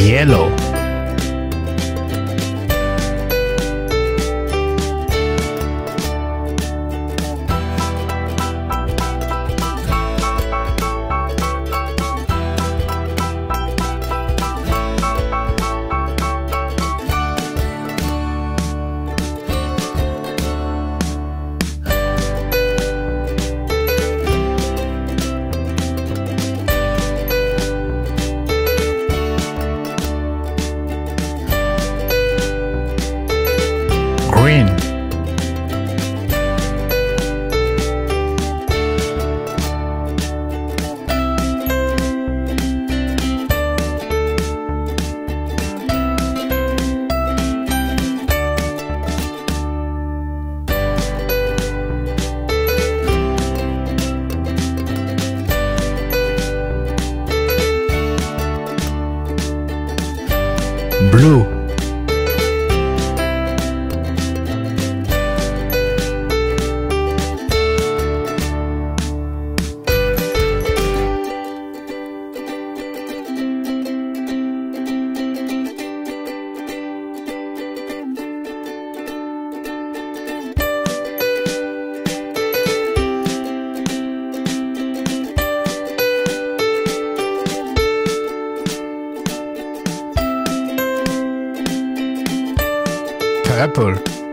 Yellow. Green. Blue. Apple.